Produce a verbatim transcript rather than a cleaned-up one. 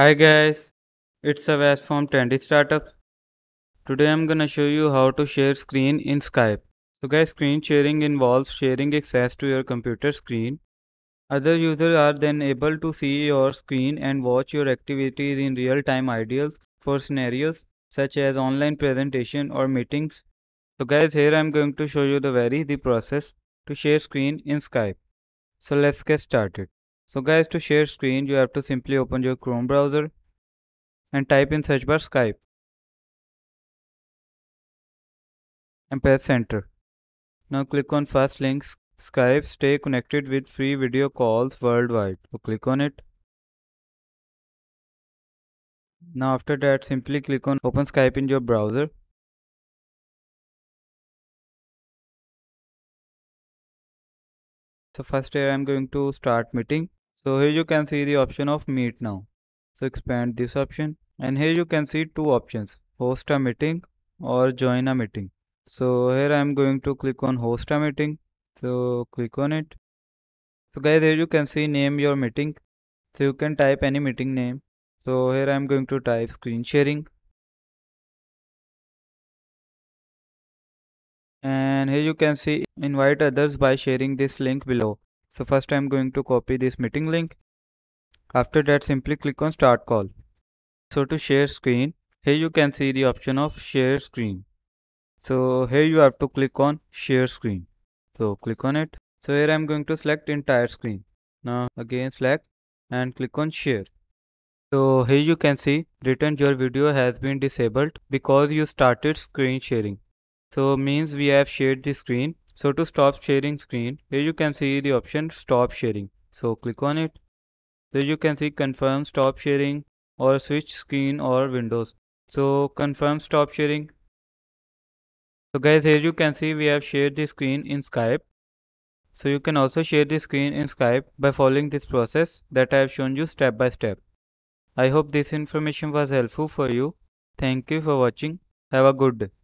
Hi guys, it's a Vas from Trendy Startup. Today I'm gonna show you how to share screen in Skype. So guys, screen sharing involves sharing access to your computer screen. Other users are then able to see your screen and watch your activities in real time, ideal for scenarios such as online presentation or meetings. So guys, here I'm going to show you the very easy process to share screen in Skype. So let's get started. So guys, to share screen, you have to simply open your Chrome browser and type in search bar Skype and press enter. Now click on first link, Skype, stay connected with free video calls worldwide. So click on it. Now after that, simply click on open Skype in your browser. So first here I'm going to start meeting. So here you can see the option of meet now. So expand this option and here you can see two options, host a meeting or join a meeting. So here I'm going to click on host a meeting. So click on it. So guys, here you can see name your meeting. So you can type any meeting name. So here I'm going to type screen sharing. And here you can see invite others by sharing this link below. So first I'm going to copy this meeting link. After that, simply click on start call. So to share screen, here you can see the option of share screen. So here you have to click on share screen. So click on it. So here I'm going to select entire screen. Now again select and click on share. So here you can see written your video has been disabled because you started screen sharing. So means we have shared the screen. So to stop sharing screen, here you can see the option stop sharing. So click on it. So you can see confirm stop sharing or switch screen or windows. So confirm stop sharing. So guys, here you can see we have shared the screen in Skype. So you can also share the screen in Skype by following this process that I have shown you step by step. I hope this information was helpful for you. Thank you for watching. Have a good day.